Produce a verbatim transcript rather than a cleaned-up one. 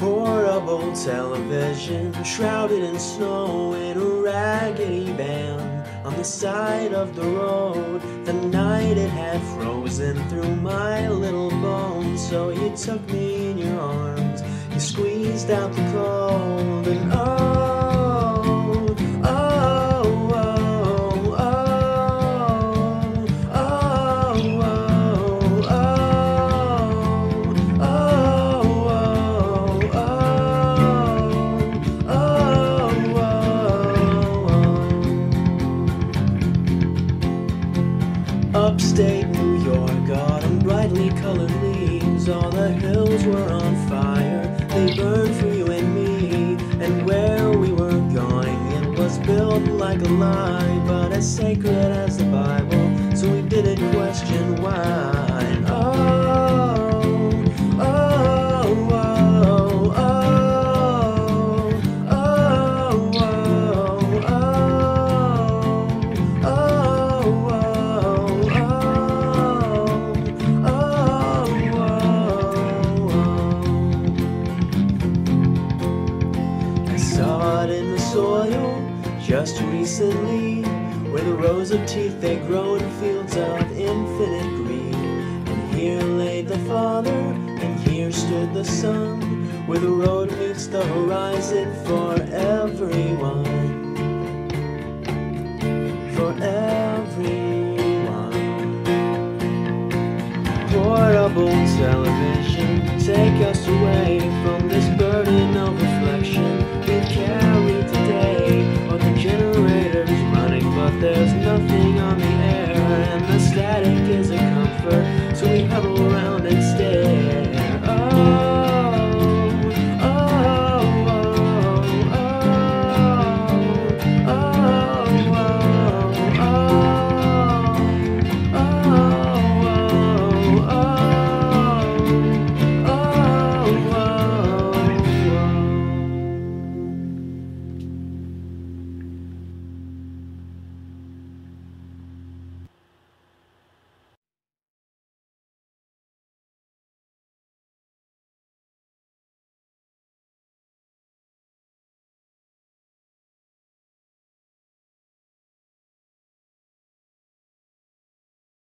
Portable television, shrouded in snow in a raggedy band on the side of the road. The night it had frozen through my little bones, so you took me in your arms, you squeezed out the cold. And oh, oh, oh, oh, oh, oh, oh, oh. Upstate New York, autumn brightly colored leaves. All the hills were on fire, they burned for you and me. And where we were going, it was built like a lie, but as sacred as the Bible, so we didn't question why. In the soil just recently, where the rows of teeth they grow in fields of infinite green. And here lay the Father, and here stood the Son, where the road meets the horizon for everyone, for everyone. Portable television, take us away from this burden of reflection. There's